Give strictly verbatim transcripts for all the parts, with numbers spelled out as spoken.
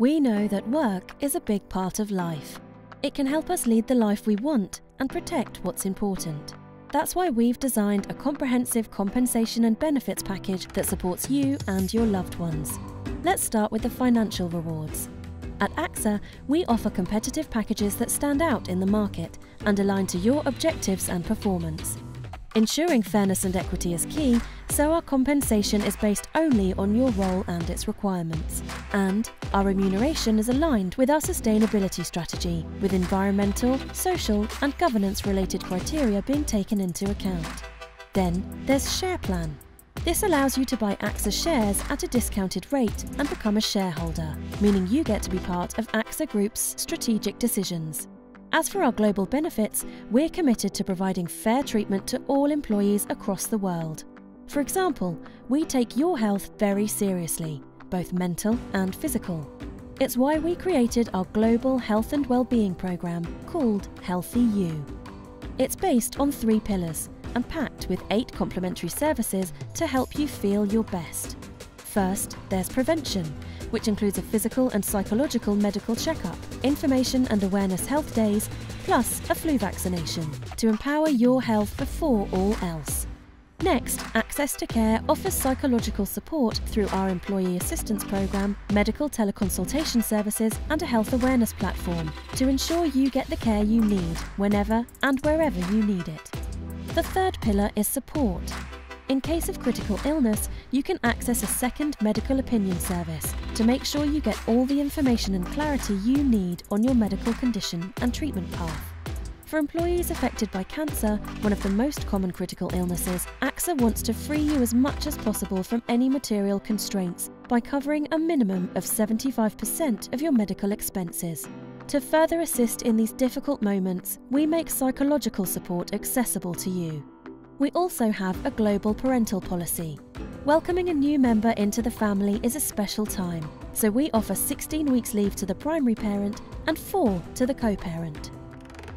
We know that work is a big part of life. It can help us lead the life we want and protect what's important. That's why we've designed a comprehensive compensation and benefits package that supports you and your loved ones. Let's start with the financial rewards. At AXA, we offer competitive packages that stand out in the market and align to your objectives and performance. Ensuring fairness and equity is key, so our compensation is based only on your role and its requirements. And our remuneration is aligned with our sustainability strategy, with environmental, social and governance-related criteria being taken into account. Then there's Share Plan. This allows you to buy AXA shares at a discounted rate and become a shareholder, meaning you get to be part of AXA Group's strategic decisions. As for our global benefits, we're committed to providing fair treatment to all employees across the world. For example, we take your health very seriously, both mental and physical. It's why we created our global health and well-being program called Healthy You. It's based on three pillars and packed with eight complementary services to help you feel your best. First, there's prevention, which includes a physical and psychological medical checkup, information and awareness health days, plus a flu vaccination to empower your health before all else. Next, Access to Care offers psychological support through our employee assistance program, medical teleconsultation services and a health awareness platform to ensure you get the care you need whenever and wherever you need it. The third pillar is support. In case of critical illness, you can access a second medical opinion service to make sure you get all the information and clarity you need on your medical condition and treatment path. For employees affected by cancer, one of the most common critical illnesses, AXA wants to free you as much as possible from any material constraints by covering a minimum of seventy-five percent of your medical expenses. To further assist in these difficult moments, we make psychological support accessible to you. We also have a global parental policy. Welcoming a new member into the family is a special time, so we offer sixteen weeks leave to the primary parent and four to the co-parent.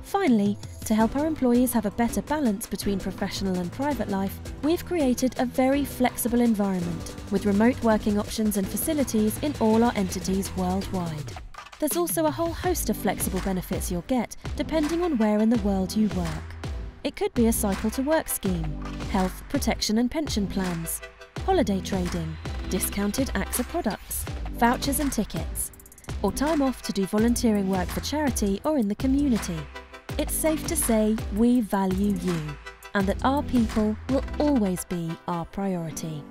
Finally, to help our employees have a better balance between professional and private life, we've created a very flexible environment with remote working options and facilities in all our entities worldwide. There's also a whole host of flexible benefits you'll get depending on where in the world you work. It could be a cycle to work scheme, health, protection and pension plans, holiday trading, discounted AXA products, vouchers and tickets, or time off to do volunteering work for charity or in the community. It's safe to say we value you and that our people will always be our priority.